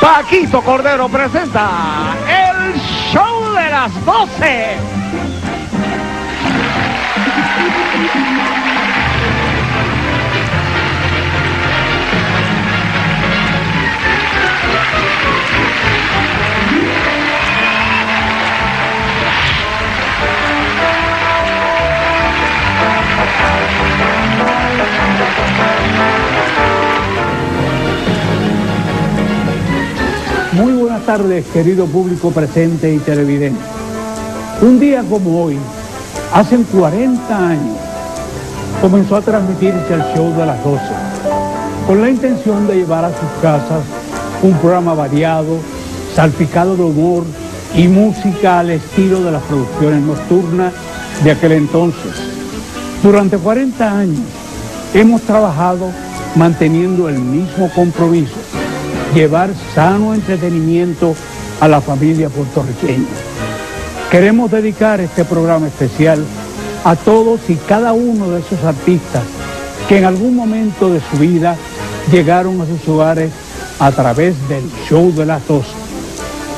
Paquito Cordero presenta el show de las 12. Muy buenas tardes, querido público presente y televidente. Un día como hoy, hace 40 años, comenzó a transmitirse el show de las 12, con la intención de llevar a sus casas un programa variado, salpicado de humor y música al estilo de las producciones nocturnas de aquel entonces. Durante 40 años hemos trabajado manteniendo el mismo compromiso: llevar sano entretenimiento a la familia puertorriqueña. Queremos dedicar este programa especial a todos y cada uno de esos artistas que en algún momento de su vida llegaron a sus hogares a través del show de las 12.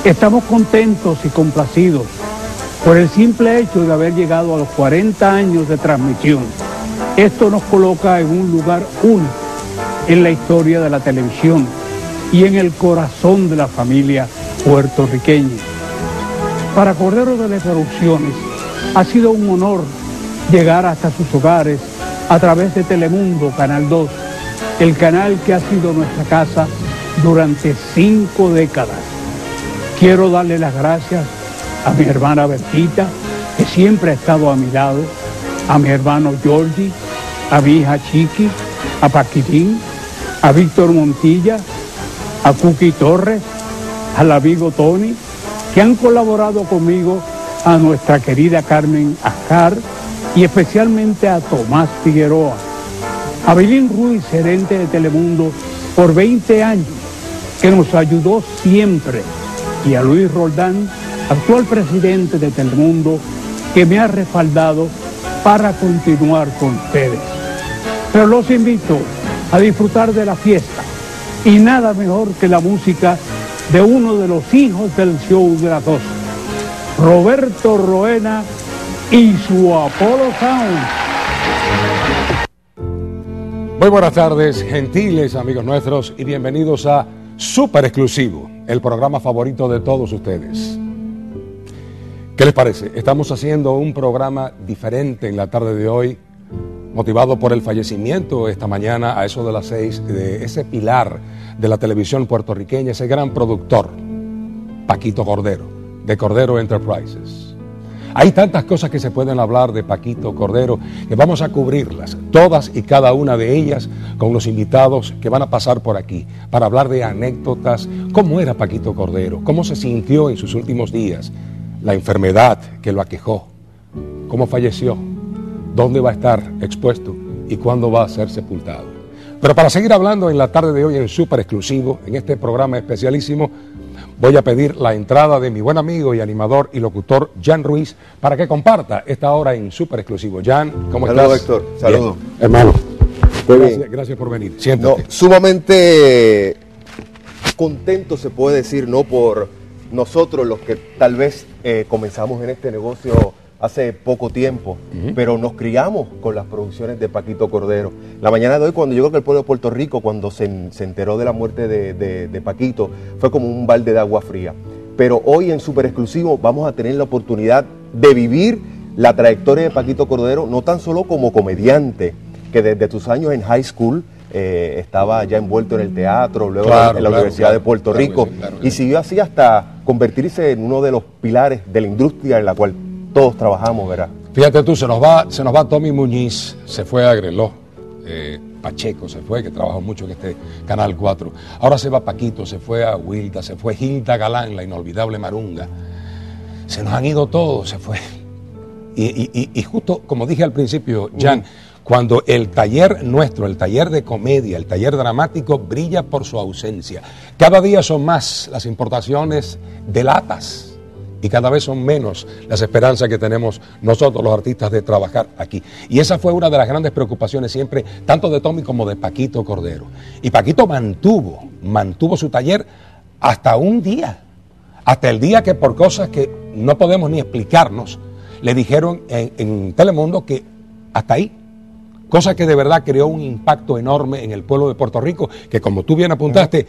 Estamos contentos y complacidos por el simple hecho de haber llegado a los 40 años de transmisión. Esto nos coloca en un lugar único en la historia de la televisión y en el corazón de la familia puertorriqueña. Para Cordero Teleproducciones ha sido un honor llegar hasta sus hogares a través de Telemundo Canal 2, el canal que ha sido nuestra casa durante 5 décadas. Quiero darle las gracias a mi hermana Bertita, que siempre ha estado a mi lado, a mi hermano Georgie, a mi hija Chiqui, a Paquitín, a Víctor Montilla, a Cuqui Torres, al amigo Tony, que han colaborado conmigo, a nuestra querida Carmen Ascar y especialmente a Tomás Figueroa, a Belín Ruiz, gerente de Telemundo por 20 años, que nos ayudó siempre, y a Luis Roldán, actual presidente de Telemundo, que me ha respaldado para continuar con ustedes. Pero los invito a disfrutar de la fiesta, y nada mejor que la música de uno de los hijos del show de las 12, Roberto Roena y su Apolo Sound. Muy buenas tardes, gentiles amigos nuestros, y bienvenidos a Super Exclusivo, el programa favorito de todos ustedes. ¿Qué les parece? Estamos haciendo un programa diferente en la tarde de hoy, motivado por el fallecimiento esta mañana a eso de las 6 de ese pilar de la televisión puertorriqueña, ese gran productor, Paquito Cordero, de Cordero Enterprises. Hay tantas cosas que se pueden hablar de Paquito Cordero que vamos a cubrirlas, todas y cada una de ellas, con los invitados que van a pasar por aquí, para hablar de anécdotas, cómo era Paquito Cordero, cómo se sintió en sus últimos días, la enfermedad que lo aquejó, cómo falleció, dónde va a estar expuesto y cuándo va a ser sepultado. Pero para seguir hablando en la tarde de hoy en Super Exclusivo, en este programa especialísimo, voy a pedir la entrada de mi buen amigo y animador y locutor Jan Ruiz para que comparta esta hora en Super Exclusivo. Jan, ¿cómo estás? Saludos, Héctor. Saludos. Hermano. Gracias por venir. Siéntate. No, sumamente contento, se puede decir, ¿no? Por nosotros los que tal vez comenzamos en este negocio hace poco tiempo, pero nos criamos con las producciones de Paquito Cordero. La mañana de hoy, cuando llegó el pueblo de Puerto Rico, cuando se enteró de la muerte de Paquito, fue como un balde de agua fría. Pero hoy en Super Exclusivo vamos a tener la oportunidad de vivir la trayectoria de Paquito Cordero, no tan solo como comediante, que desde tus años en high school estaba ya envuelto en el teatro, luego en la Universidad de Puerto Rico, y siguió así hasta convertirse en uno de los pilares de la industria en la cual todos trabajamos, ¿verdad? Fíjate tú, se nos va Tommy Muñiz, se fue a Agreló, Pacheco se fue, que trabajó mucho en este Canal 4. Ahora se va Paquito, se fue a Agüilda, se fue Gilda Galán, la inolvidable Marunga. Se nos han ido todos, se fue. Y justo, como dije al principio, Jan, cuando el taller nuestro, el taller de comedia, el taller dramático, brilla por su ausencia. Cada día son más las importaciones de latas y cada vez son menos las esperanzas que tenemos nosotros los artistas de trabajar aquí. Y esa fue una de las grandes preocupaciones siempre, tanto de Tommy como de Paquito Cordero. Y Paquito mantuvo su taller hasta un día, hasta el día que por cosas que no podemos ni explicarnos, le dijeron en Telemundo que hasta ahí. Cosa que de verdad creó un impacto enorme en el pueblo de Puerto Rico, que como tú bien apuntaste,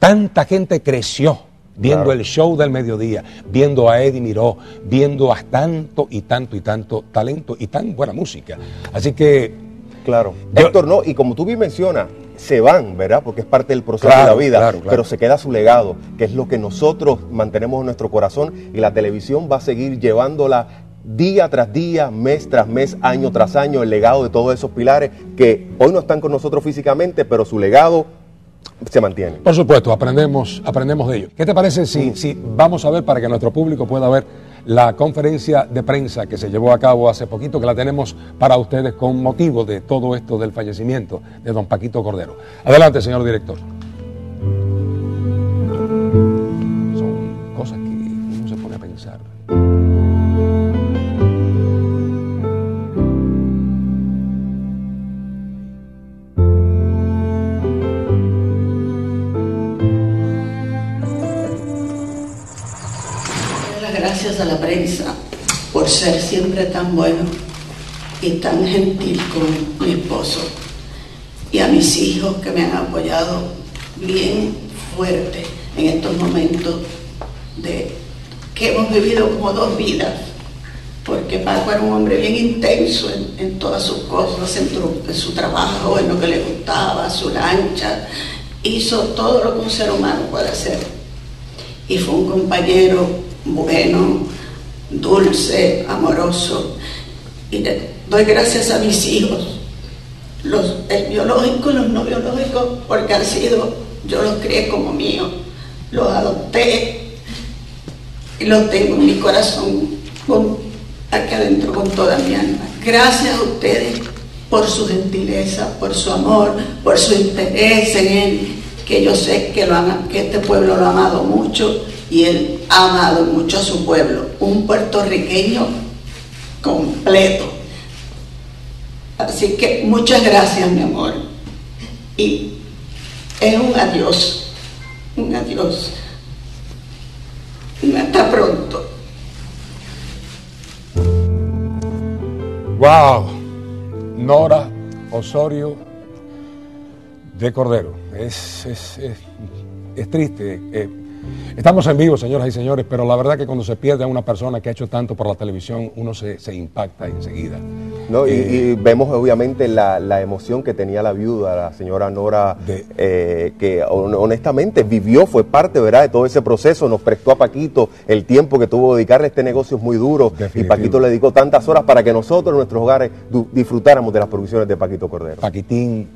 tanta gente creció viendo el show del mediodía, viendo a Eddie Miró, viendo a tanto y tanto y tanto talento y tan buena música. Así que... Claro. Héctor, no, y como tú bien mencionas, se van, ¿verdad? Porque es parte del proceso de la vida, pero se queda su legado, que es lo que nosotros mantenemos en nuestro corazón, y la televisión va a seguir llevándola día tras día, mes tras mes, año tras año, el legado de todos esos pilares que hoy no están con nosotros físicamente, pero su legado se mantiene. Por supuesto, aprendemos de ello. ¿Qué te parece si vamos a ver, para que nuestro público pueda ver, la conferencia de prensa que se llevó a cabo hace poquito, que la tenemos para ustedes con motivo de todo esto del fallecimiento de don Paquito Cordero? Adelante, señor director. Son cosas que uno se pone a pensar. Gracias a la prensa por ser siempre tan bueno y tan gentil con mi esposo, y a mis hijos que me han apoyado bien fuerte en estos momentos que hemos vivido como dos vidas, porque Paco era un hombre bien intenso en todas sus cosas, en su trabajo, en lo que le gustaba, su lancha, hizo todo lo que un ser humano puede hacer, y fue un compañero bueno, dulce, amoroso. Y le doy gracias a mis hijos, el biológico y los no biológicos, porque han sido, yo los crié como míos, los adopté y los tengo en mi corazón, aquí adentro, con toda mi alma. Gracias a ustedes por su gentileza, por su amor, por su interés en él, que yo sé que este pueblo lo ha amado mucho, y él ha amado mucho a su pueblo, un puertorriqueño completo. Así que muchas gracias, mi amor. Y es un adiós, y hasta pronto. Wow, Nora Osorio de Cordero, es triste. Estamos en vivo, señoras y señores, pero la verdad que cuando se pierde a una persona que ha hecho tanto por la televisión, uno se impacta enseguida. No, y vemos obviamente la emoción que tenía la viuda, la señora Nora, que honestamente vivió, fue parte, ¿verdad?, de todo ese proceso, nos prestó a Paquito el tiempo que tuvo dedicarle. Este negocio es muy duro, definitivo, y Paquito le dedicó tantas horas para que nosotros en nuestros hogares disfrutáramos de las producciones de Paquito Cordero. Paquitín,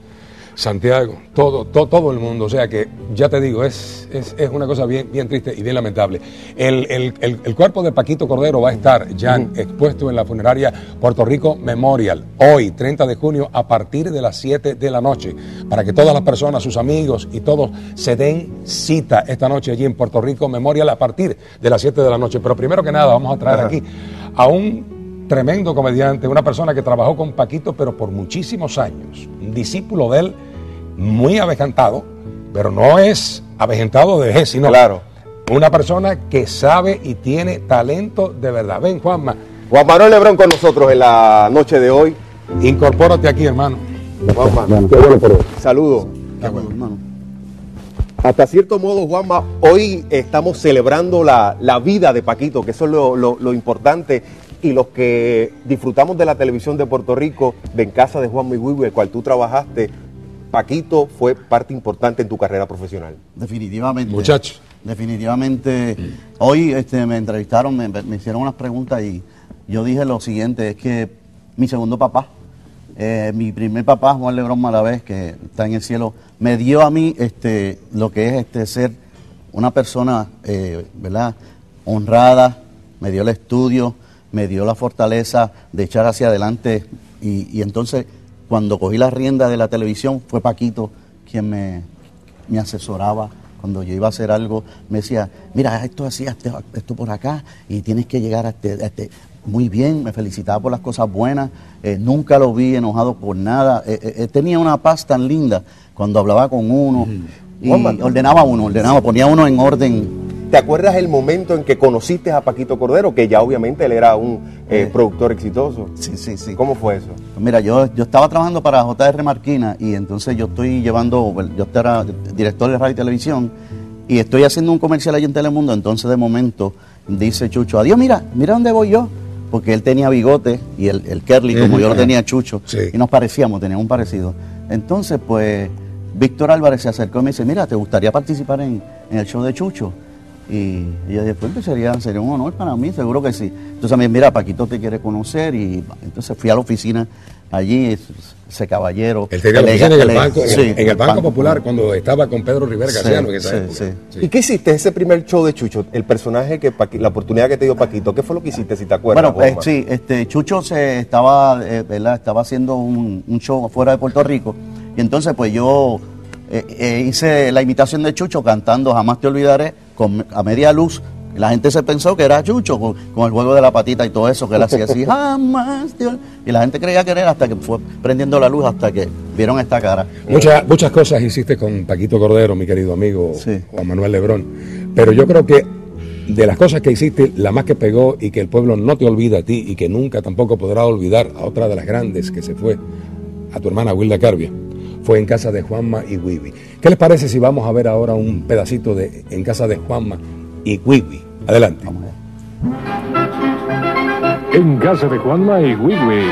Santiago, todo el mundo, o sea que ya te digo, es una cosa bien, bien triste y bien lamentable. El cuerpo de Paquito Cordero va a estar ya expuesto en la funeraria Puerto Rico Memorial, hoy, 30 de junio, a partir de las 7 de la noche, para que todas las personas, sus amigos y todos se den cita esta noche allí en Puerto Rico Memorial a partir de las 7 de la noche. Pero primero que nada vamos a traer aquí a un tremendo comediante, una persona que trabajó con Paquito pero por muchísimos años, un discípulo de él, muy avejentado, pero no es avejentado de G, sino una persona que sabe y tiene talento de verdad. Ven, Juanma. Juan Manuel Lebrón con nosotros en la noche de hoy. Incorpórate aquí, hermano. Juanma, qué bueno, pero... Saludos. Qué bueno, hermano. Hasta cierto modo, Juanma, hoy estamos celebrando la vida de Paquito, que eso es lo importante. Y los que disfrutamos de la televisión de Puerto Rico, de En Casa de Juanma y Wivi, el cual tú trabajaste, Paquito fue parte importante en tu carrera profesional. Definitivamente. Muchachos. Definitivamente. Hoy me entrevistaron, me hicieron unas preguntas y yo dije lo siguiente, es que mi segundo papá, mi primer papá, Juan Lebrón Malavés, que está en el cielo, me dio a mí lo que es ser una persona, ¿verdad?, honrada, me dio el estudio, me dio la fortaleza de echar hacia adelante y entonces cuando cogí la rienda de la televisión, fue Paquito quien me asesoraba. Cuando yo iba a hacer algo, me decía, mira, esto así, esto por acá, y tienes que llegar a este. Muy bien, me felicitaba por las cosas buenas, nunca lo vi enojado por nada. Tenía una paz tan linda cuando hablaba con uno, y ordenaba, ponía uno en orden. ¿Te acuerdas el momento en que conociste a Paquito Cordero? Que ya obviamente él era un productor exitoso. Sí, sí, sí. ¿Cómo fue eso? Mira, yo estaba trabajando para JR Marquina y entonces yo era director de radio y televisión y estoy haciendo un comercial ahí en Telemundo. Entonces de momento dice Chucho, adiós, mira dónde voy yo. Porque él tenía bigote y el curly como yo lo tenía Chucho. Sí. Y nos parecíamos, teníamos un parecido. Entonces pues Víctor Álvarez se acercó y me dice, mira, ¿te gustaría participar en el show de Chucho? Y ella después pues, sería un honor para mí, seguro que sí. Entonces a mí, mira, Paquito te quiere conocer. Y entonces fui a la oficina allí, ese caballero. Él tenía la oficina en el Banco Popular, cuando estaba con Pedro Rivera Casiano en esa época. Sí. ¿Y qué hiciste ese primer show de Chucho? El personaje, la oportunidad que te dio Paquito, ¿qué fue lo que hiciste, si te acuerdas? Bueno, sí, Chucho estaba haciendo un show fuera de Puerto Rico. Y entonces pues yo hice la imitación de Chucho cantando Jamás te olvidaré, a media luz. La gente se pensó que era Chucho con el juego de la patita y todo eso, que él hacía así, jamás, Dios. Y la gente creía que era, hasta que fue prendiendo la luz, hasta que vieron esta cara. Muchas cosas hiciste con Paquito Cordero, mi querido amigo Juan Manuel Lebrón. Pero yo creo que de las cosas que hiciste, la más que pegó y que el pueblo no te olvida a ti y que nunca tampoco podrá olvidar a otra de las grandes que se fue, a tu hermana Agüilda Carbia, fue En Casa de Juanma y Wivi. ¿Qué les parece si vamos a ver ahora un pedacito de En Casa de Juanma y Wivi? Adelante. Vamos allá. En Casa de Juanma y Wivi.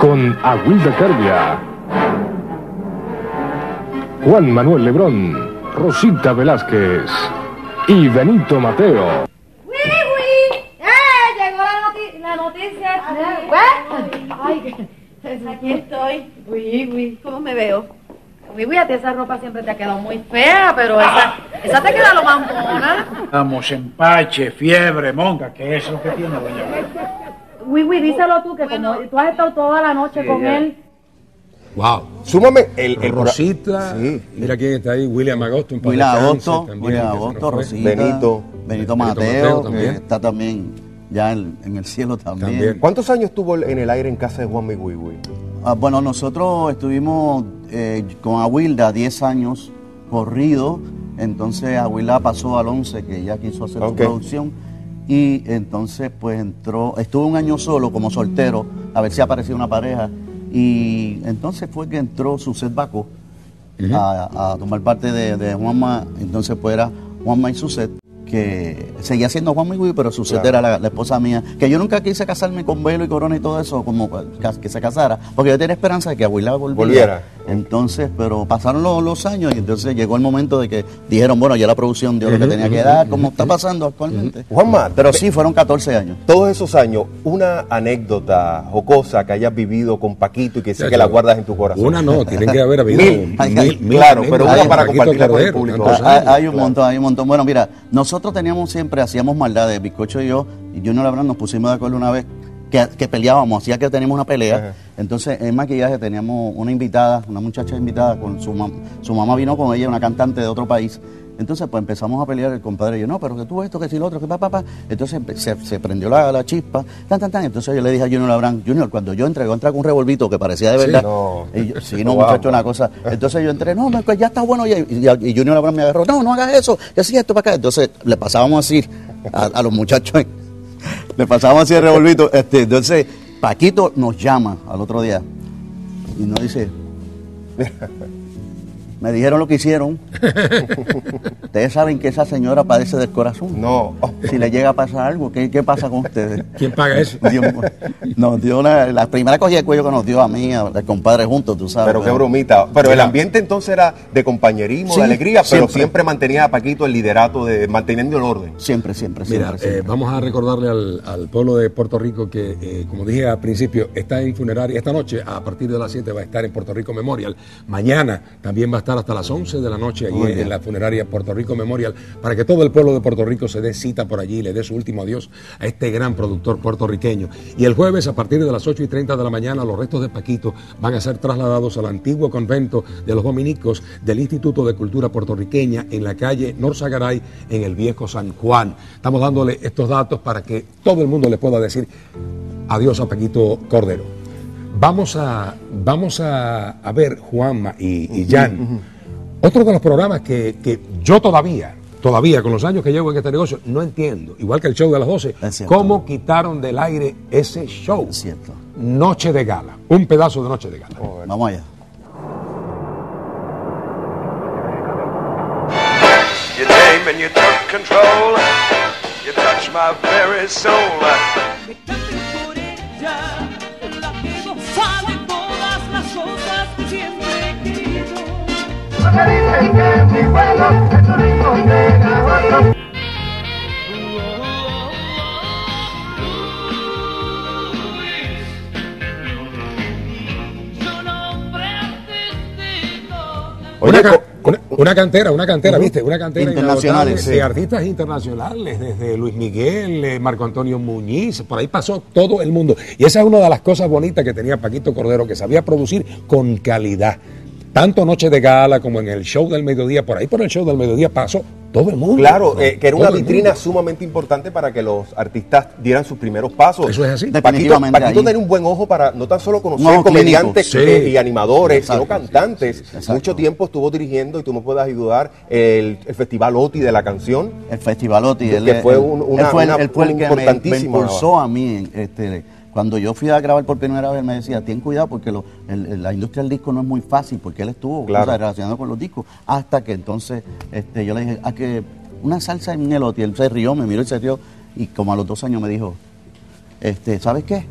Con Agüilda Carbia, Juan Manuel Lebrón, Rosita Velázquez y Benito Mateo. Aquí estoy. Uy, ¿cómo me veo? Uy, a ti esa ropa siempre te ha quedado muy fea, pero esa te queda lo más mona. Vamos, empache, fiebre, monga, ¿qué es lo que tiene, doña? Uy, díselo tú, que bueno, como tú has estado toda la noche con él. Wow. Súmame el Rosita. Sí. Mira quién está ahí, William Agosto. William Agosto, Rosita. Benito Mateo, que está también ya en el cielo también. ¿Cuántos años estuvo en el aire En Casa de Juanma y Wiwi? Bueno, nosotros estuvimos con Agüilda 10 años corrido. Entonces Agüilda pasó al 11, que ella quiso hacer su producción. Y entonces pues estuvo un año solo como soltero, a ver si aparecía una pareja. Y entonces fue que entró Suzette Bacó a tomar parte de Juanma. Entonces pues era Juanma y Suzette, que seguía siendo Juan Miguel, pero su set era la esposa mía, que yo nunca quise casarme con velo y corona y todo eso, como que se casara, porque yo tenía esperanza de que Agüilda volviera. Entonces, pero pasaron los años y entonces llegó el momento de que dijeron, bueno, ya la producción dio lo que tenía que dar, como está pasando actualmente. Juanma, pero sí, fueron 14 años. Todos esos años, una anécdota jocosa que hayas vivido con Paquito y que sé que la guardas en tu corazón. Una no, tienen que haber habido mil, claro, pero una para compartirla con el público. Hay un montón. Bueno, mira, nosotros hacíamos maldades, Bizcocho y Junior Labrán nos pusimos de acuerdo una vez que peleábamos, hacía que teníamos una pelea. Entonces en maquillaje teníamos una muchacha invitada, con su mamá vino con ella, una cantante de otro país. Entonces pues empezamos a pelear el compadre y yo, no, pero que tú esto, que si lo otro, que papá. Entonces se prendió la chispa, tan. Entonces yo le dije a Junior Labrán, Junior, cuando yo entré, con un revolvito que parecía de verdad. Muchacho, una cosa. Entonces yo entré, no, ya está bueno. Y Junior Labrán me agarró, no hagas eso, que sí, esto para acá. Entonces le pasábamos así a los muchachos, le pasábamos así el revolvito. Entonces Paquito nos llama al otro día y nos dice, me dijeron lo que hicieron. Ustedes saben que esa señora padece del corazón. No. Si le llega a pasar algo, ¿qué pasa con ustedes? ¿Quién paga eso? Nos dio la primera cogida de cuello que nos dio a mí, al compadre juntos, tú sabes. Pero qué bromita. Pero el ambiente entonces era de compañerismo, de alegría, pero siempre mantenía a Paquito el liderato, manteniendo el orden. Siempre. Mira, vamos a recordarle al pueblo de Puerto Rico que, como dije al principio, está en funeraria. Esta noche, a partir de las 7, va a estar en Puerto Rico Memorial. Mañana también va a estar estar hasta las 11 de la noche allí en la funeraria Puerto Rico Memorial, para que todo el pueblo de Puerto Rico se dé cita por allí y le dé su último adiós a este gran productor puertorriqueño. Y el jueves, a partir de las 8:30 de la mañana, los restos de Paquito van a ser trasladados al antiguo convento de los dominicos del Instituto de Cultura Puertorriqueña en la calle Norzagaray, en el viejo San Juan. Estamos dándole estos datos para que todo el mundo le pueda decir adiós a Paquito Cordero. Vamos a ver, Juanma y Jan, otro de los programas que yo todavía con los años que llevo en este negocio, no entiendo, igual que el show de las 12, cómo quitaron del aire ese show. Es cierto. Noche de Gala, un pedazo de Noche de Gala. Vamos allá. You came and you took control. You touched my very soul. Me canté por ella, la que gozaba de todas las cosas que siempre he querido. Porque dicen que mi vuelo es un rico de caballo. Una cantera, ¿viste? Una cantera internacional, sí, de artistas internacionales, desde Luis Miguel, Marco Antonio Muñiz, por ahí pasó todo el mundo. Y esa es una de las cosas bonitas que tenía Paquito Cordero, que sabía producir con calidad. Tanto Noche de Gala como en el show del mediodía, por ahí por el show del mediodía pasó todo el mundo. Claro, que era una vitrina sumamente importante para que los artistas dieran sus primeros pasos. Eso es así. Paquito tenía un buen ojo para no tan solo conocer comediantes y animadores, sino cantantes. Mucho tiempo estuvo dirigiendo, y tú me puedes ayudar, el Festival OTI de la canción. El Festival OTI. Él fue el que me impulsó a mí. Cuando yo fui a grabar por primera vez, él me decía, ten cuidado porque la industria del disco no es muy fácil, porque él estuvo relacionado con los discos. Hasta que entonces yo le dije, a que una salsa en el OTI, él se rió, me miró y se rió, y como a los 2 años me dijo, ¿sabes qué?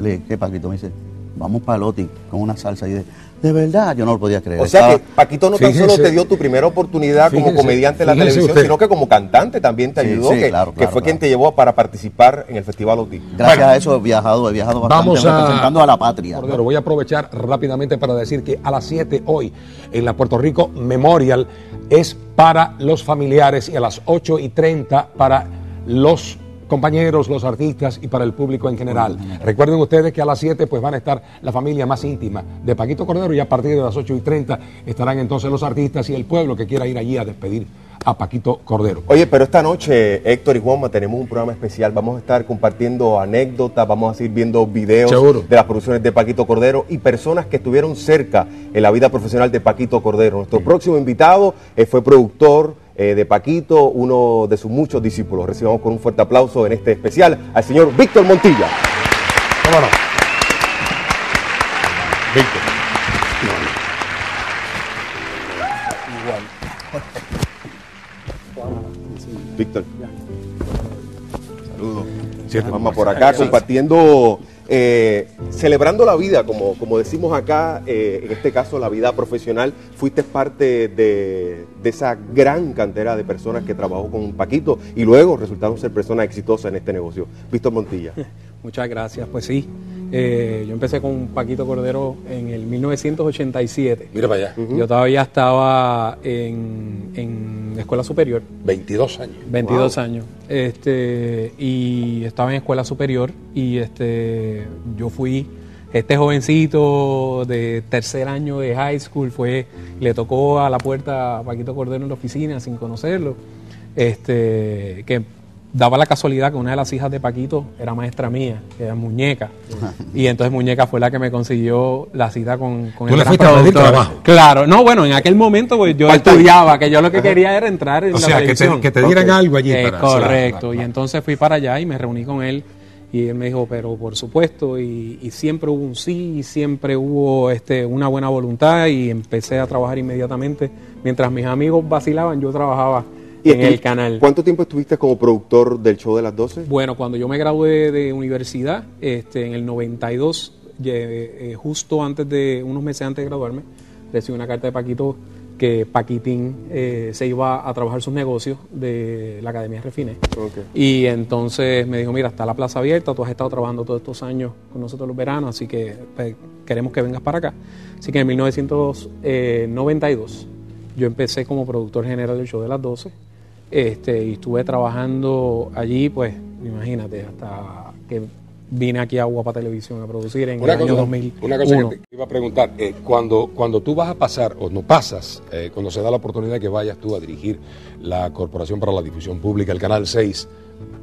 Le dije, ¿qué, Paquito? Me dice, vamos para el OTI con una salsa. Y dije, de verdad, yo no lo podía creer. O sea, que Paquito no tan solo te dio tu primera oportunidad como comediante en la televisión, sino que como cantante también te ayudó, que fue quien te llevó para participar en el Festival OTI. Gracias a eso he viajado bastante, representando a la patria. Pero voy a aprovechar rápidamente para decir que a las 7 hoy, en la Puerto Rico Memorial, es para los familiares, y a las 8:30 para los compañeros, los artistas y para el público en general. Recuerden ustedes que a las 7 pues van a estar la familia más íntima de Paquito Cordero, y a partir de las 8:30 estarán entonces los artistas y el pueblo que quiera ir allí a despedir a Paquito Cordero. Oye, pero esta noche, Héctor y Juanma, tenemos un programa especial. Vamos a estar compartiendo anécdotas, vamos a seguir viendo videos de las producciones de Paquito Cordero y personas que estuvieron cerca en la vida profesional de Paquito Cordero. Nuestro próximo invitado fue productor de Paquito, uno de sus muchos discípulos. Recibamos con un fuerte aplauso en este especial al señor Víctor Montilla. ¿Cómo no? Víctor. Igual. Víctor. Saludos. Vamos por acá compartiendo, celebrando la vida, como decimos acá, en este caso la vida profesional. Fuiste parte de esa gran cantera de personas que trabajó con Paquito y luego resultaron ser personas exitosas en este negocio. Víctor Montilla. Muchas gracias, pues sí. Yo empecé con Paquito Cordero en el 1987. Mira para allá. Yo todavía estaba en escuela superior. 22 años. 22 años. Y estaba en escuela superior, y yo fui jovencito de tercer año de high school, le tocó a la puerta a Paquito Cordero en la oficina sin conocerlo, que daba la casualidad que una de las hijas de Paquito era maestra mía, que era Muñeca. Y entonces Muñeca fue la que me consiguió la cita con el gran productor. Claro, no, bueno, en aquel momento pues, yo estudiaba, que yo lo que quería era entrar en la televisión. Que te dieran algo allí. Correcto, y entonces fui para allá y me reuní con él. Y él me dijo, pero por supuesto, y siempre hubo un sí, y siempre hubo una buena voluntad, y empecé a trabajar inmediatamente. Mientras mis amigos vacilaban, yo trabajaba en el canal. ¿Cuánto tiempo estuviste como productor del show de las 12? Bueno, cuando yo me gradué de universidad, en el 92, justo unos meses antes de graduarme, recibí una carta de Paquito que Paquitín se iba a trabajar sus negocios de la Academia Refiné. Y entonces me dijo, mira, está la plaza abierta, tú has estado trabajando todos estos años con nosotros los veranos, así que queremos que vengas para acá. Así que en 1992 Yo empecé como productor general del show de las 12 y estuve trabajando allí, pues, imagínate, hasta que vine aquí a Guapa Televisión a producir en el año 2000. Una cosa que te iba a preguntar, cuando tú vas a pasar, o no pasas, cuando se da la oportunidad de que vayas tú a dirigir la Corporación para la Difusión Pública, el Canal 6,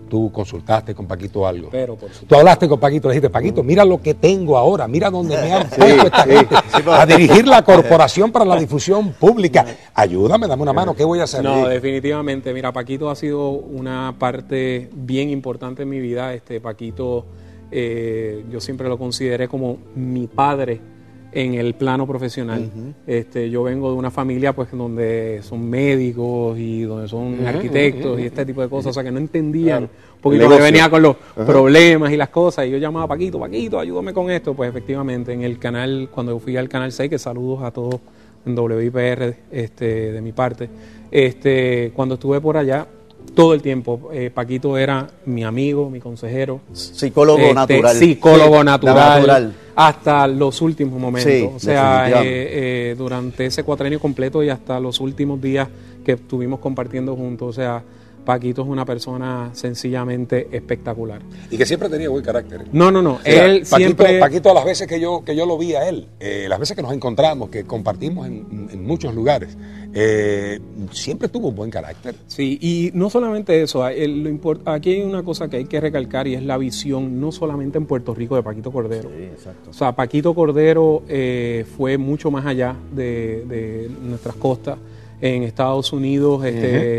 tú consultaste con Paquito algo. Pero por supuesto. Tú hablaste con Paquito, le dijiste, Paquito, mira lo que tengo ahora, mira dónde me han puesto esta gente. Sí, a dirigir la Corporación para la Difusión Pública. Ayúdame, dame una mano, ¿qué voy a hacer? No, definitivamente, mira, Paquito ha sido una parte bien importante en mi vida. Paquito, yo siempre lo consideré como mi padre en el plano profesional. Yo vengo de una familia pues donde son médicos y donde son arquitectos y este tipo de cosas, o sea que no entendían un poquito que venía con los problemas y las cosas, y yo llamaba a Paquito, Paquito, ayúdame con esto. Pues efectivamente en el canal, cuando fui al Canal 6, que saludos a todos en WIPR de mi parte, cuando estuve por allá, todo el tiempo, Paquito era mi amigo, mi consejero. Psicólogo natural. Psicólogo natural. Hasta los últimos momentos. Sí, o sea, durante ese cuatrenio completo y hasta los últimos días que estuvimos compartiendo juntos. O sea, Paquito es una persona sencillamente espectacular. Y que siempre tenía buen carácter. No, no, no. O sea, él Paquito, las veces que yo lo vi a él, las veces que nos encontramos, que compartimos en muchos lugares, siempre tuvo un buen carácter. Sí, y no solamente eso. Aquí hay una cosa que hay que recalcar, y es la visión, no solamente en Puerto Rico, de Paquito Cordero. Sí, exacto. O sea, Paquito Cordero fue mucho más allá de nuestras costas. En Estados Unidos,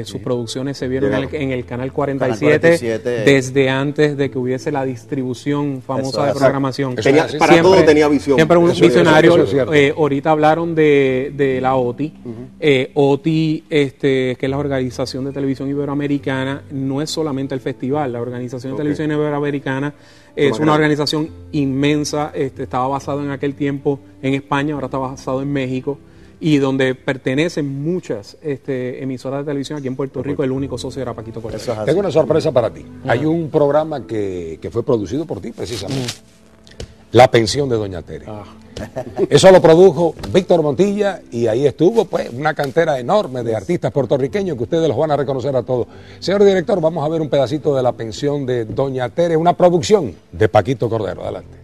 sus producciones se vieron en el Canal 47 desde antes de que hubiese la distribución famosa de programación. Para todo tenía visión. Siempre un visionario. Ahorita hablaron de la OTI. OTI, que es la Organización de Televisión Iberoamericana, no es solamente el festival. La Organización de Televisión Iberoamericana es una organización inmensa. Estaba basado en aquel tiempo en España, ahora está basado en México, y donde pertenecen muchas emisoras de televisión. Aquí en Puerto Rico el único socio era Paquito Cordero. Tengo una sorpresa para ti. Hay un programa que fue producido por ti precisamente, La Pensión de Doña Tere. Eso lo produjo Víctor Montilla, y ahí estuvo pues una cantera enorme de artistas puertorriqueños que ustedes los van a reconocer a todos. Señor director, vamos a ver un pedacito de La Pensión de Doña Tere, una producción de Paquito Cordero. Adelante.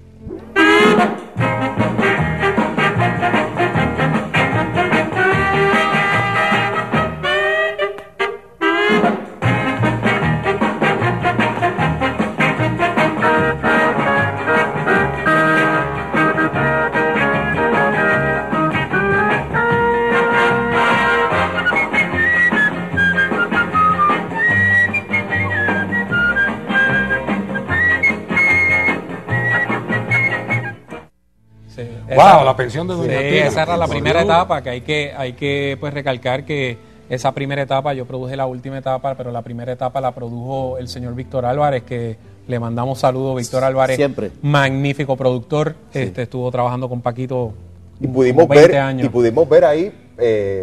Wow, La Pensión de Doña Tere. Esa era la primera etapa, que hay que pues recalcar que esa primera etapa, yo produje la última etapa, pero la primera etapa la produjo el señor Víctor Álvarez, que le mandamos saludos. Víctor Álvarez, siempre magnífico productor, estuvo trabajando con Paquito y pudimos 20 años. Y pudimos ver ahí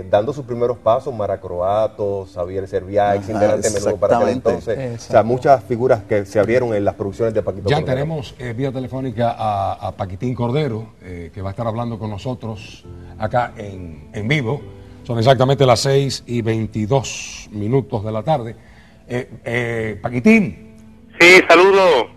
dando sus primeros pasos, Maracroato, Xavier Serviá, Exinderante Menudo para aquel entonces. Exacto. O sea, muchas figuras que se abrieron en las producciones de Paquito Cordero. Ya tenemos vía telefónica a Paquitín Cordero, que va a estar hablando con nosotros acá en vivo. Son exactamente las 6:22 de la tarde. Paquitín. Sí, saludo.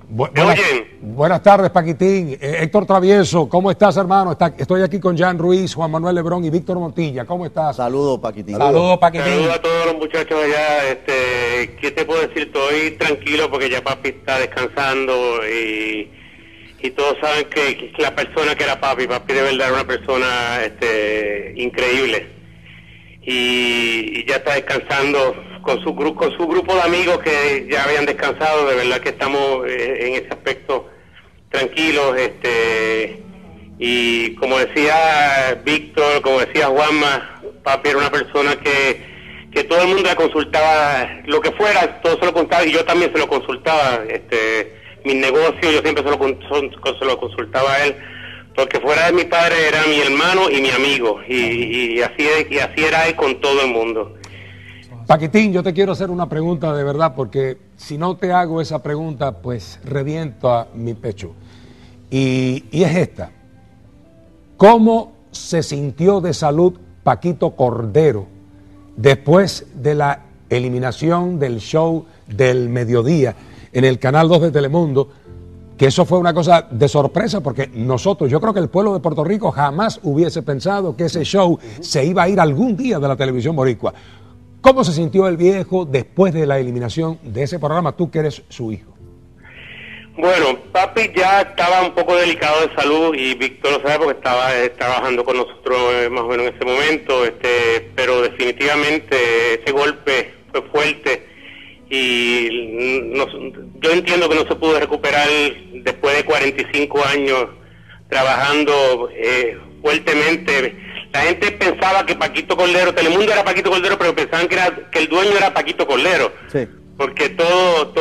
Buenas tardes, Paquitín. Héctor Travieso, ¿cómo estás, hermano? Estoy aquí con Jan Ruiz, Juan Manuel Lebrón y Víctor Montilla. ¿Cómo estás? Saludos, Paquitín. Saludos, Paquitín. Saludos a todos los muchachos allá. ¿Qué te puedo decir? Estoy tranquilo porque ya papi está descansando, y todos saben que la persona que era papi de verdad era una persona increíble, y ya está descansando con su grupo de amigos que ya habían descansado. De verdad que estamos en ese aspecto tranquilos, y como decía Víctor, como decía Juanma, papi era una persona que todo el mundo le consultaba lo que fuera, todo se lo contaba, y yo también se lo consultaba, mis negocios yo siempre se lo consultaba a él, porque fuera de mi padre era mi hermano y mi amigo, y así era él con todo el mundo. Paquitín, yo te quiero hacer una pregunta de verdad, porque si no te hago esa pregunta, pues revienta mi pecho. Y es esta. ¿Cómo se sintió de salud Paquito Cordero después de la eliminación del show del mediodía en el Canal 2 de Telemundo, que eso fue una cosa de sorpresa porque nosotros, yo creo que el pueblo de Puerto Rico jamás hubiese pensado que ese show se iba a ir algún día de la televisión boricua. ¿Cómo se sintió el viejo después de la eliminación de ese programa, tú que eres su hijo? Bueno, papi ya estaba un poco delicado de salud y Víctor lo sabe porque estaba trabajando con nosotros más o menos en ese momento, pero definitivamente ese golpe fue fuerte y yo entiendo que no se pudo recuperar después de 45 años trabajando fuertemente. La gente pensaba que Paquito Cordero, Telemundo era Paquito Cordero, pero pensaban que, el dueño era Paquito Cordero. Sí. Porque todo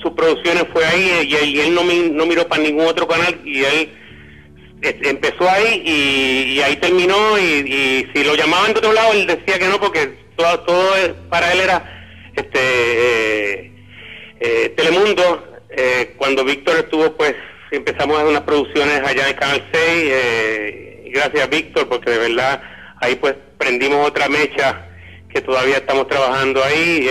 sus producciones fue ahí y él no miró para ningún otro canal y él empezó ahí y ahí terminó y si lo llamaban de otro lado él decía que no porque todo para él era Telemundo. Cuando Víctor estuvo pues empezamos unas producciones allá en Canal 6 y gracias a Víctor porque de verdad ahí pues prendimos otra mecha que todavía estamos trabajando ahí,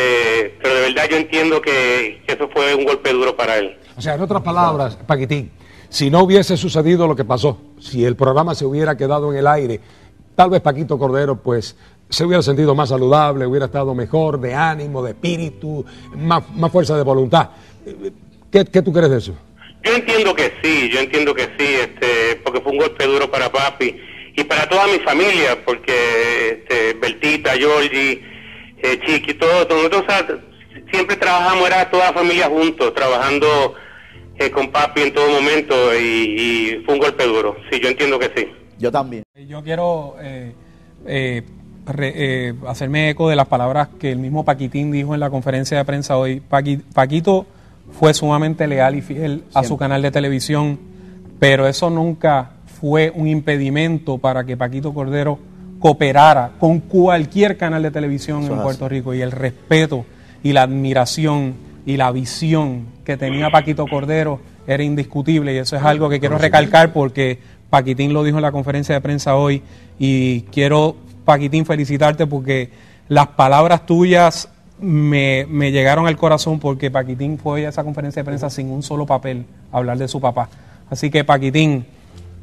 pero de verdad yo entiendo que eso fue un golpe duro para él. O sea, en otras palabras, Paquitín, si no hubiese sucedido lo que pasó, si el programa se hubiera quedado en el aire, tal vez Paquito Cordero pues se hubiera sentido más saludable, hubiera estado mejor de ánimo, de espíritu, más fuerza de voluntad. ¿Qué tú crees de eso? Yo entiendo que sí, porque fue un golpe duro para papi. Y para toda mi familia, porque Bertita, Georgie, Chiqui, todos nosotros siempre trabajamos, era toda la familia juntos, trabajando con papi en todo momento y fue un golpe duro. Sí, yo entiendo que sí. Yo también. Yo quiero hacerme eco de las palabras que el mismo Paquitín dijo en la conferencia de prensa hoy. Paquito fue sumamente leal y fiel siempre a su canal de televisión, pero eso nunca fue un impedimento para que Paquito Cordero cooperara con cualquier canal de televisión en Puerto Rico. Y el respeto y la admiración y la visión que tenía Paquito Cordero era indiscutible y eso es algo que quiero recalcar porque Paquitín lo dijo en la conferencia de prensa hoy y quiero, Paquitín, felicitarte porque las palabras tuyas me llegaron al corazón porque Paquitín fue a esa conferencia de prensa sin un solo papel a hablar de su papá. Así que, Paquitín,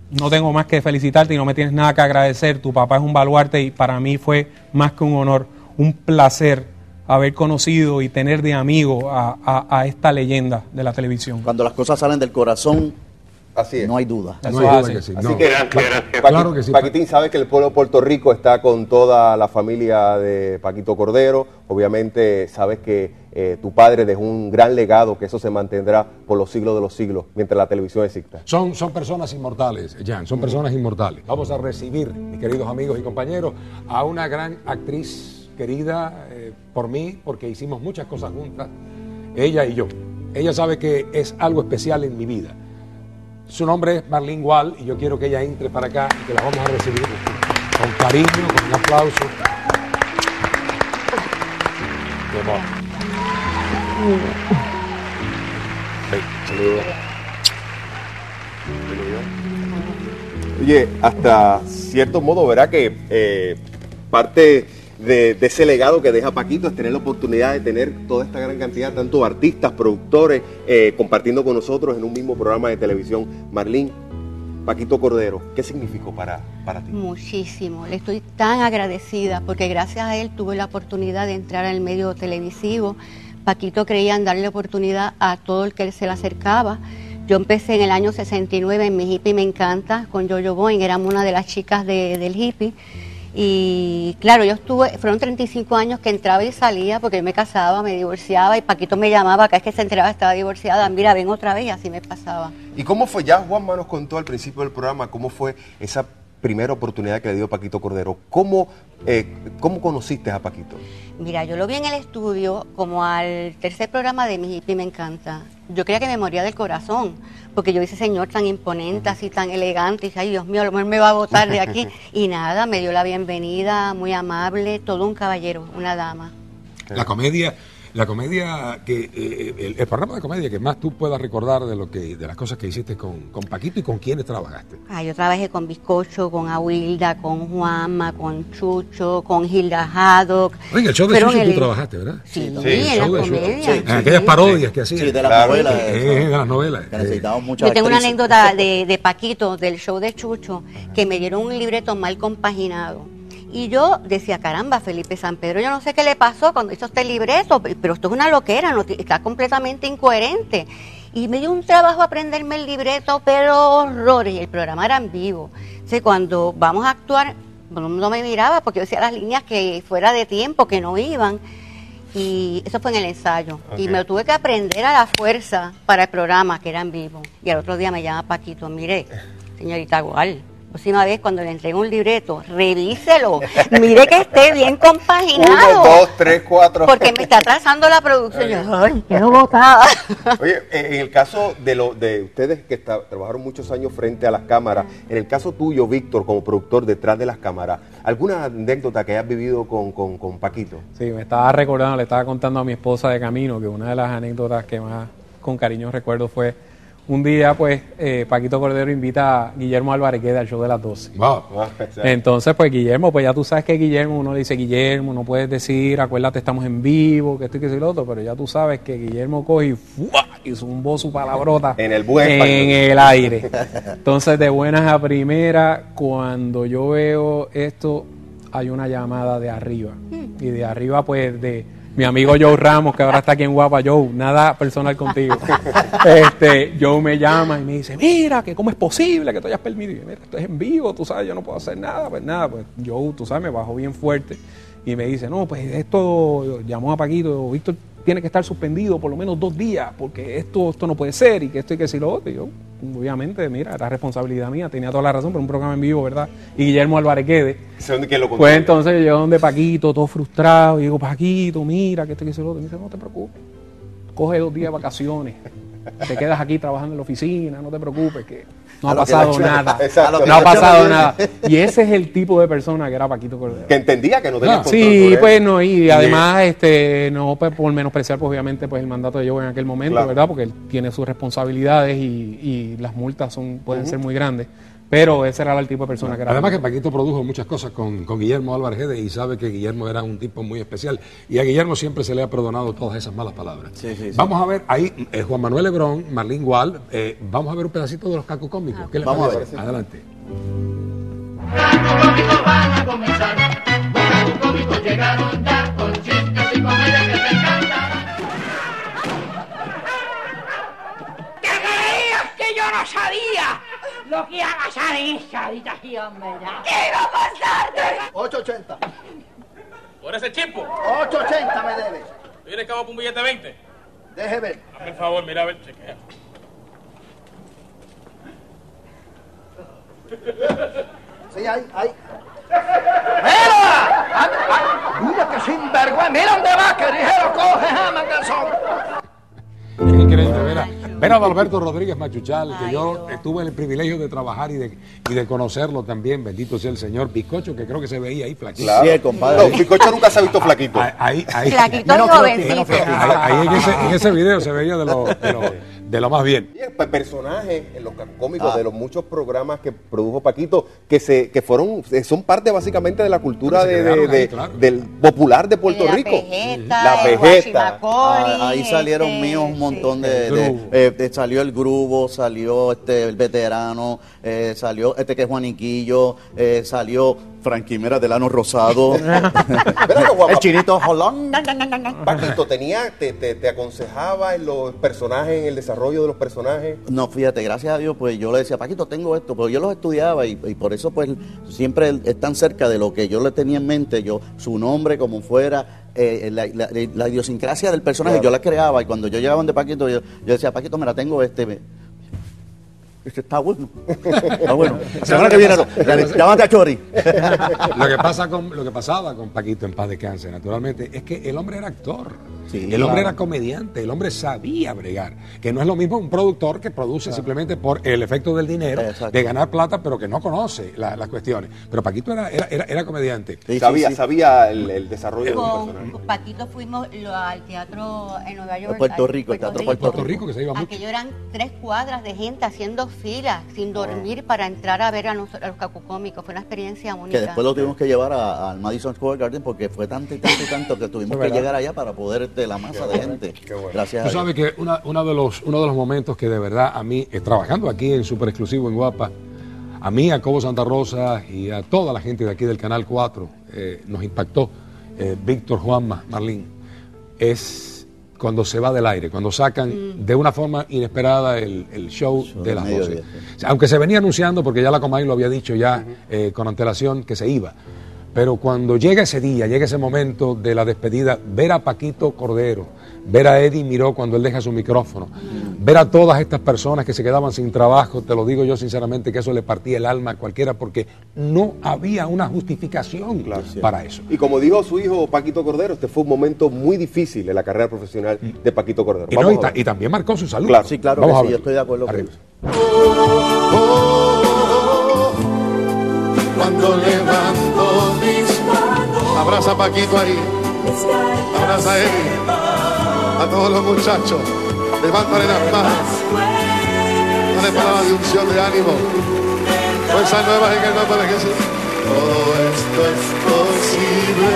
no tengo más que felicitarte y no me tienes nada que agradecer. Tu papá es un baluarte y para mí fue más que un honor, un placer haber conocido y tener de amigo a esta leyenda de la televisión. Cuando las cosas salen del corazón, así es, no hay duda. No hay duda que sí. Así que gracias. Claro que sí. Paquitín, sabes que el pueblo de Puerto Rico está con toda la familia de Paquito Cordero. Obviamente sabes que tu padre dejó un gran legado, que eso se mantendrá por los siglos de los siglos, mientras la televisión exista. Son personas inmortales, Jan, son personas inmortales. Vamos a recibir, mis queridos amigos y compañeros, a una gran actriz querida por mí, porque hicimos muchas cosas juntas, ella y yo. Ella sabe que es algo especial en mi vida. Su nombre es Marlene Wall y yo quiero que ella entre para acá y que la vamos a recibir con cariño, con un aplauso. Oye, hasta cierto modo, verá que parte de ese legado que deja Paquito es tener la oportunidad de tener toda esta gran cantidad, tanto artistas, productores, compartiendo con nosotros en un mismo programa de televisión. Marlene, Paquito Cordero, ¿qué significó para ti? Muchísimo, le estoy tan agradecida porque gracias a él tuve la oportunidad de entrar al medio televisivo. Paquito creía en darle oportunidad a todo el que se le acercaba. Yo empecé en el año 69 en mi hippie Me Encanta con Yo-Yo Boing, éramos una de las chicas del hippie. Y claro, fueron 35 años que entraba y salía porque yo me casaba, me divorciaba y Paquito me llamaba, cada vez que se enteraba estaba divorciada, mira, ven otra vez, y así me pasaba. ¿Y cómo fue? Ya Juanma nos contó al principio del programa cómo fue esa primera oportunidad que le dio Paquito Cordero. ¿Cómo conociste a Paquito? Mira, yo lo vi en el estudio como al tercer programa de Mi Hippie Me Encanta. Yo creía que me moría del corazón, porque yo vi ese señor tan imponente, así tan elegante, y dije, ay Dios mío, a lo mejor me va a botar de aquí. Y nada, me dio la bienvenida, muy amable, todo un caballero, una dama. La comedia, La comedia, el programa de comedia que más tú puedas recordar de las cosas que hiciste con Paquito y con quiénes trabajaste. Ah, yo trabajé con Bizcocho, con Agüilda, con Juanma, con Chucho, con Gilda Haddock. Oiga, el show de Chucho tú trabajaste, ¿verdad? Sí, sí, en la comedia. En aquellas parodias que hacían. Sí, de las novelas. De las novelas. Yo tengo una anécdota de Paquito, del show de Chucho, que me dieron un libreto mal compaginado. Y yo decía, caramba, Felipe San Pedro, yo no sé qué le pasó cuando hizo este libreto, pero esto es una loquera, no, está completamente incoherente. Y me dio un trabajo aprenderme el libreto, pero horrores, y el programa era en vivo. O sea, cuando vamos a actuar, no me miraba porque yo decía las líneas que fuera de tiempo, que no iban. Y eso fue en el ensayo. Okay. Y me lo tuve que aprender a la fuerza para el programa, que era en vivo. Y al otro día me llama Paquito, mire, señorita Gual, próxima vez cuando le entregue un libreto, revíselo, mire que esté bien compaginado. 1, 2, 3, 4. Porque me está atrasando la producción. Yo, ay, quedo botada. Oye, en el caso de ustedes que trabajaron muchos años frente a las cámaras, en el caso tuyo, Víctor, como productor detrás de las cámaras, ¿alguna anécdota que hayas vivido con Paquito? Sí, me estaba recordando, le estaba contando a mi esposa de camino que una de las anécdotas que más con cariño recuerdo fue un día, pues, Paquito Cordero invita a Guillermo Álvarez Guedes al show de las 12. Wow. Entonces, pues, Guillermo, pues ya tú sabes que Guillermo, uno le dice, Guillermo, no puedes decir, acuérdate, estamos en vivo, que esto y que lo otro, pero ya tú sabes que Guillermo coge y ¡fua! Y zumbó su palabrota en el aire. Entonces, de buenas a primera, cuando yo veo esto, hay una llamada de arriba. Y de arriba, pues, de mi amigo Joe Ramos, que ahora está aquí en Guapa. Joe, nada personal contigo. Joe me llama y me dice, mira, que cómo es posible que tú hayas permitido. Mira, esto es en vivo, tú sabes, yo no puedo hacer nada. Pues nada, pues Joe, tú sabes, me bajó bien fuerte. Y me dice, no, pues esto, llamó a Paquito, Víctor tiene que estar suspendido por lo menos 2 días, porque esto no puede ser, y que esto y que si lo otro. Y yo, obviamente, mira, era responsabilidad mía, tenía toda la razón, pero un programa en vivo, ¿verdad? Y Guillermo Álvarez Guedes. Pues entonces yo donde Paquito, todo frustrado, y digo, Paquito, mira, que esto y que si lo otro. Y me dice, no te preocupes, coge 2 días de vacaciones, te quedas aquí trabajando en la oficina, no te preocupes, que no ha pasado nada. No ha pasado nada. Y ese es el tipo de persona que era Paquito Cordero. Que entendía que no tenía control. Sí, pues no, y además, no por menospreciar, pues, obviamente, pues el mandato de Joe en aquel momento, claro, ¿verdad? Porque él tiene sus responsabilidades y las multas pueden ser muy grandes. Pero ese era el tipo de persona que era. Además que Paquito produjo muchas cosas con Guillermo Álvarez Guedes y sabe que Guillermo era un tipo muy especial. Y a Guillermo siempre se le ha perdonado todas esas malas palabras. Sí, sí, sí. Vamos a ver, ahí Juan Manuel Lebrón, Marlene Gual, vamos a ver un pedacito de Los Caco Cómicos. ¿Qué les vamos parece? A ver. Adelante. Caco Cómicos van a comenzar. Los Caco Cómicos llegaron ya con chistes y comedia que te encantarán. ¿Te creías que yo no sabía lo que iba a pasar en esa habitación, verdad? ¿Qué iba a pasarte? 8.80. ¿Por ese chipo? 8.80 me debes. ¿Tú vienes cabo por un billete de 20? Deje ver. Hazme el favor, mira, a ver, chequea. Sí, ahí. ¡Mira! ¡Mira que sinvergüenza! ¡Mira dónde va, que ligero coge Hamilton! Increíble, mira. Ven a Alberto Rodríguez Machuchal, que yo tuve el privilegio de trabajar y de conocerlo también, bendito sea el Señor. Bizcocho, que creo que se veía ahí flaquito. Claro. Sí, compadre. No, Bizcocho nunca se ha visto flaquito. Ahí. Flaquito y jovencito. Ahí en ese video se veía de lo más bien. Personajes en Los Caco Cómicos, de los muchos programas que produjo Paquito, que son parte básicamente de la cultura del popular de Puerto Rico. La Vegeta. Ahí salieron míos un montón de salió el Grubo, salió el Veterano, salió que es Juaniquillo, salió Frankie, mira, Delano Rosado. El Chinito Jolón. Paquito, ¿te aconsejaba en los personajes, en el desarrollo de los personajes? No, fíjate, gracias a Dios, pues yo le decía, Paquito, tengo esto, pero yo los estudiaba y por eso, pues, siempre están cerca de lo que yo le tenía en mente, yo, su nombre, como fuera. La idiosincrasia del personaje, yo la creaba, y cuando yo llegaba de Paquito, yo decía, Paquito, mira, tengo este está bueno. Está bueno. La semana que viene, llámate a Chori. Lo que pasaba con Paquito, en paz descanse, naturalmente, es que el hombre era actor. Sí, el hombre era comediante, el hombre sabía bregar, que no es lo mismo un productor que produce simplemente por el efecto del dinero, de ganar plata, pero que no conoce las cuestiones. Pero Paquito era comediante. Sí, sabía el desarrollo de un personaje. Con Paquito fuimos al teatro en Nueva York. Puerto Rico, que se iba mucho. Aquello eran 3 cuadras de gente haciendo filas, sin dormir, para entrar a ver a los Caco Cómicos. Fue una experiencia única. Que después lo tuvimos que llevar al Madison Square Garden, porque fue tanto y tanto y tanto que tuvimos que llegar allá para poder... de la masa de gente. Gracias. Tú sabes que uno de los momentos que de verdad a mí, trabajando aquí en Super Exclusivo en Guapa, a mí, a Kobbo Santarrosa y a toda la gente de aquí del Canal 4 nos impactó, Víctor, Juanma, Marlín, es cuando se va del aire, cuando sacan de una forma inesperada el show de las 12. O sea, aunque se venía anunciando, porque ya la Comay lo había dicho ya con antelación que se iba. Pero cuando llega ese día, llega ese momento de la despedida, ver a Paquito Cordero, ver a Eddie Miró cuando él deja su micrófono, ver a todas estas personas que se quedaban sin trabajo, te lo digo yo sinceramente que eso le partía el alma a cualquiera porque no había una justificación para eso. Y como dijo su hijo Paquito Cordero, este fue un momento muy difícil en la carrera profesional de Paquito Cordero. Y, y también marcó su salud. Claro, sí, claro, vamos a ver. Yo estoy de acuerdo con eso. Cuando levanto mis manos, abraza a Paquito ahí, abraza a él, a todos los muchachos, levántale las manos, dale palabra de unción, de ánimo, fuerzas nuevas en el nombre de Jesús. Todo esto es posible,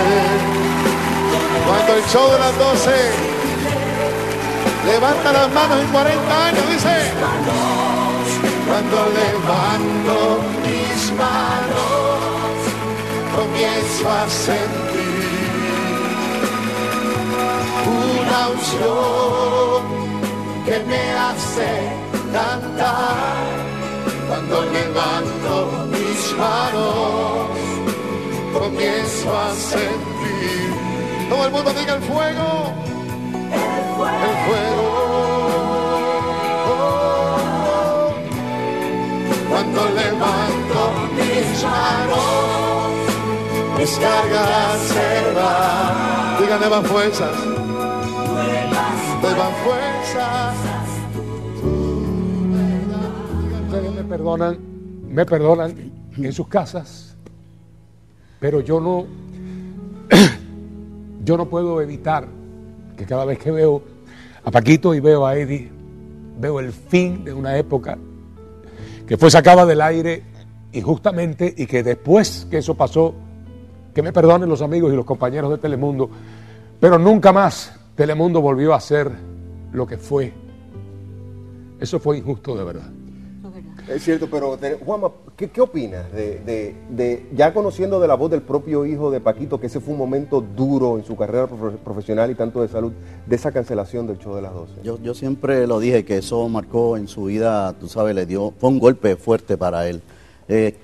cuando el show de las 12 levanta las manos en 40 años, dice, cuando levanto mis manos, comienzo a sentir una unción que me hace cantar. Cuando levanto mis manos, comienzo a sentir. Todo el mundo diga el fuego, el fuego, el fuego. Cuando levanto mis manos, mis cargas se van. Digan, nuevas fuerzas, nuevas fuerzas. Ustedes me perdonan en sus casas, pero yo no puedo evitar que cada vez que veo a Paquito y veo a Eddie, veo el fin de una época que fue sacada del aire injustamente y que después que eso pasó, que me perdonen los amigos y los compañeros de Telemundo, pero nunca más Telemundo volvió a ser lo que fue. Eso fue injusto de verdad. Es cierto, pero Juanma, ¿qué opinas de ya conociendo de la voz del propio hijo de Paquito, que ese fue un momento duro en su carrera profesional y tanto de salud, de esa cancelación del show de las 12? Yo siempre lo dije que eso marcó en su vida, tú sabes, fue un golpe fuerte para él.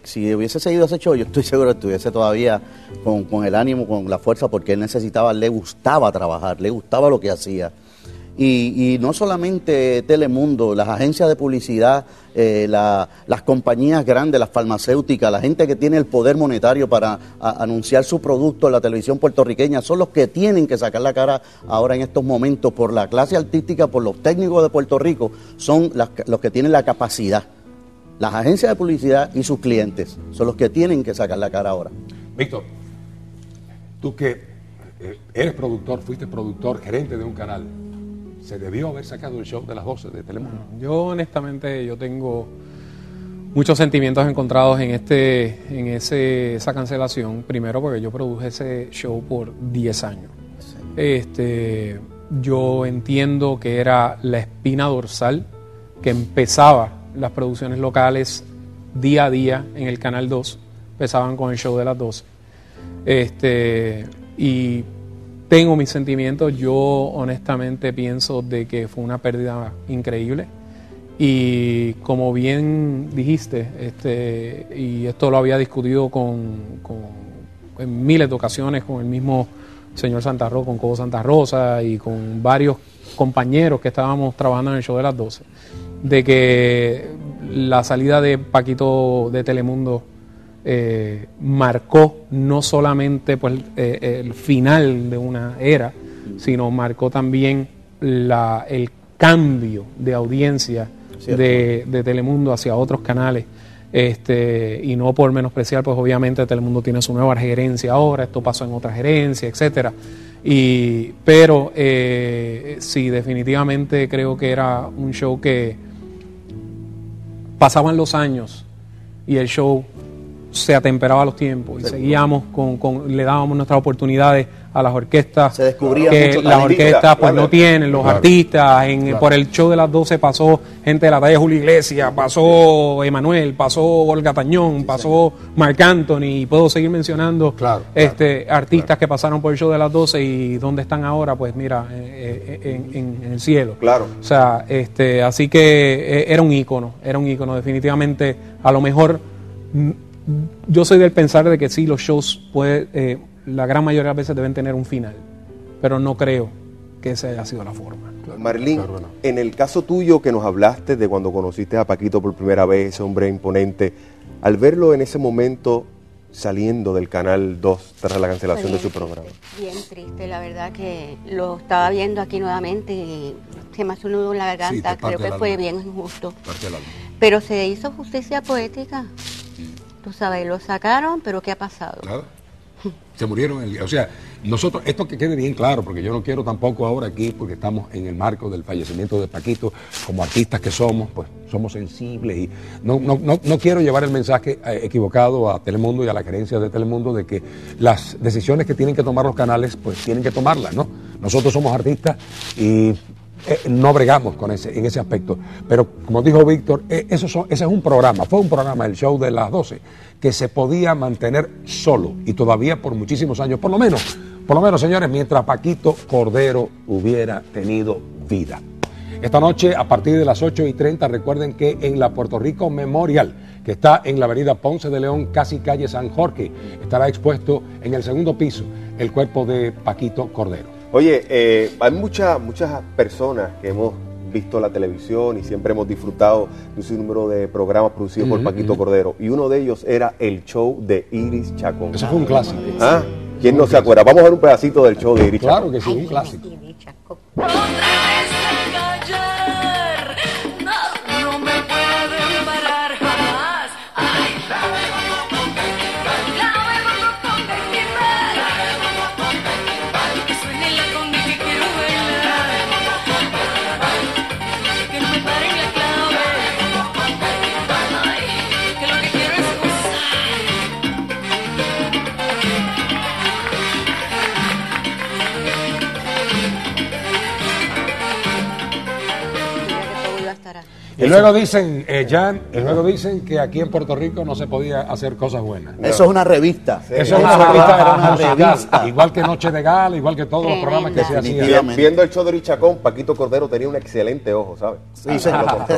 Si hubiese seguido ese show, yo estoy seguro que estuviese todavía con el ánimo, con la fuerza, porque él necesitaba, le gustaba trabajar, le gustaba lo que hacía. Y no solamente Telemundo, las agencias de publicidad, las compañías grandes, las farmacéuticas, la gente que tiene el poder monetario para anunciar su producto en la televisión puertorriqueña, son los que tienen que sacar la cara ahora en estos momentos por la clase artística, por los técnicos de Puerto Rico, son los que tienen la capacidad. Las agencias de publicidad y sus clientes son los que tienen que sacar la cara ahora. Víctor, tú que eres productor, fuiste productor, gerente de un canal, ¿se debió haber sacado el show de las 12 de Telemundo? Yo honestamente, yo tengo muchos sentimientos encontrados en esa cancelación. Primero porque yo produje ese show por 10 años. Sí. Yo entiendo que era la espina dorsal que empezaba las producciones locales día a día en el Canal 2, empezaban con el show de las 12. Y tengo mis sentimientos, yo honestamente pienso de que fue una pérdida increíble y como bien dijiste, y esto lo había discutido en miles de ocasiones con el mismo señor Santarrosa, con Kobbo Santarrosa y con varios compañeros que estábamos trabajando en el show de las 12, de que la salida de Paquito de Telemundo marcó no solamente pues, el final de una era, sino marcó también el cambio de audiencia de Telemundo hacia otros canales. Y no por menospreciar, pues obviamente Telemundo tiene su nueva gerencia ahora, esto pasó en otra gerencia, etcétera. Pero sí, definitivamente creo que era un show que pasaban los años y el show se atemperaba a los tiempos. Seguro. Y seguíamos, le dábamos nuestras oportunidades a las orquestas. Se descubría que mucho las orquestas pues no tienen, los artistas. Por el show de las 12 pasó gente de la talla de Julio Iglesias, pasó Emanuel, pasó Olga Tañón, pasó Marc Anthony, y puedo seguir mencionando artistas que pasaron por el show de las 12 y dónde están ahora, pues mira, en el cielo. Claro. O sea, así que era un ícono definitivamente. A lo mejor yo soy del pensar de que sí, los shows la gran mayoría de las veces deben tener un final, pero no creo que esa haya sido la forma. Claro, Marlene, claro, no. En el caso tuyo que nos hablaste de cuando conociste a Paquito por primera vez, ese hombre imponente, al verlo en ese momento saliendo del Canal 2 tras la cancelación de su programa. Bien triste, la verdad que lo estaba viendo aquí nuevamente y se me hace un nudo en la garganta, creo que fue bien injusto. Pero se hizo justicia poética. Tú sabes, lo sacaron, pero ¿qué ha pasado? Claro. Se murieron. O sea, nosotros, esto que quede bien claro, porque yo no quiero tampoco ahora aquí, porque estamos en el marco del fallecimiento de Paquito, como artistas que somos, pues somos sensibles y no quiero llevar el mensaje equivocado a Telemundo y a la gerencia de Telemundo de que las decisiones que tienen que tomar los canales, pues tienen que tomarlas, ¿no? Nosotros somos artistas y no bregamos con en ese aspecto, pero como dijo Víctor, ese es un programa, fue un programa, el show de las 12, que se podía mantener solo y todavía por muchísimos años, por lo menos señores, mientras Paquito Cordero hubiera tenido vida. Esta noche a partir de las 8:30, recuerden que en la Puerto Rico Memorial, que está en la avenida Ponce de León, casi calle San Jorge, estará expuesto en el segundo piso el cuerpo de Paquito Cordero. Oye, hay muchas personas que hemos visto la televisión y siempre hemos disfrutado de un sinnúmero de programas producidos por Paquito Cordero, y uno de ellos era El Show de Iris Chacón. Eso fue un clásico. ¿Ah? ¿Quién no se acuerda? Vamos a ver un pedacito del Show de Iris Chacón. Claro que sí, un clásico. Y luego dicen, luego dicen que aquí en Puerto Rico no se podía hacer cosas buenas. Eso es una revista. Sí. Eso es una revista, igual que Noche de Gala, igual que todos los programas que se hacían. Viendo El Show de Iris Chacón, Paquito Cordero tenía un excelente ojo, ¿sabes? Sí,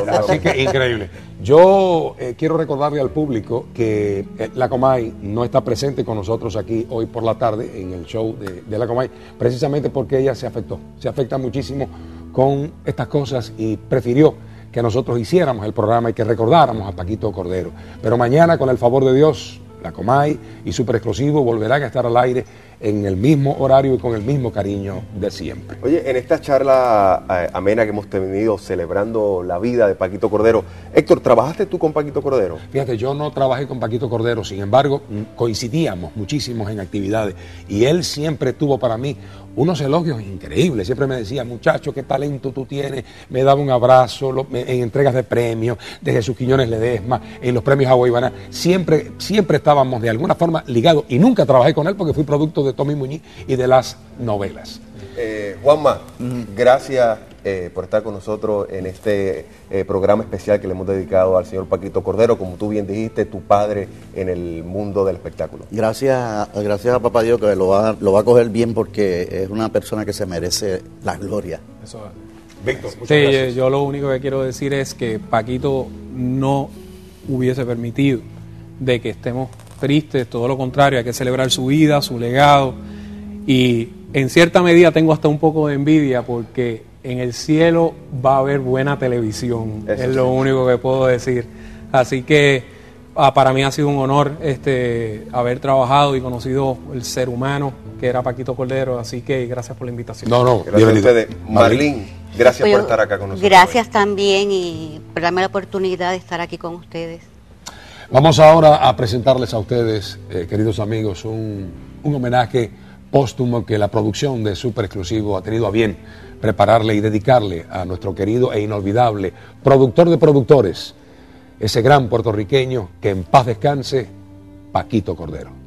así que increíble. Yo quiero recordarle al público que la Comay no está presente con nosotros aquí hoy por la tarde en el show de la Comay, precisamente porque ella se afectó. Se afecta muchísimo con estas cosas y prefirió que nosotros hiciéramos el programa y que recordáramos a Paquito Cordero. Pero mañana, con el favor de Dios, la Comay y Super Exclusivo volverán a estar al aire en el mismo horario y con el mismo cariño de siempre. Oye, en esta charla amena que hemos tenido celebrando la vida de Paquito Cordero, Héctor, ¿trabajaste tú con Paquito Cordero? Fíjate, yo no trabajé con Paquito Cordero, sin embargo, coincidíamos muchísimos en actividades y él siempre tuvo para mí unos elogios increíbles. Siempre me decía, muchacho, qué talento tú tienes, me daba un abrazo en entregas de premios, de Jesús Quiñones Ledesma, en los premios Aguaybana, siempre estábamos de alguna forma ligados y nunca trabajé con él porque fui producto de Tommy Muñiz y de las novelas. Juanma, gracias por estar con nosotros en este programa especial que le hemos dedicado al señor Paquito Cordero, como tú bien dijiste, tu padre en el mundo del espectáculo. Gracias a papá Dios que lo va a coger bien porque es una persona que se merece la gloria. Eso va. Víctor, muchas gracias. Yo lo único que quiero decir es que Paquito no hubiese permitido de que estemos triste, todo lo contrario, hay que celebrar su vida, su legado, y en cierta medida tengo hasta un poco de envidia porque en el cielo va a haber buena televisión. Eso es lo único que puedo decir, así que Para mí ha sido un honor haber trabajado y conocido el ser humano que era Paquito Cordero, así que gracias por la invitación. No, no, gracias a ustedes. Marlene, gracias por estar acá con nosotros. Gracias también y por darme la oportunidad de estar aquí con ustedes. Vamos ahora a presentarles a ustedes, queridos amigos, un homenaje póstumo que la producción de Super Exclusivo ha tenido a bien prepararle y dedicarle a nuestro querido e inolvidable productor de productores, ese gran puertorriqueño, que en paz descanse, Paquito Cordero.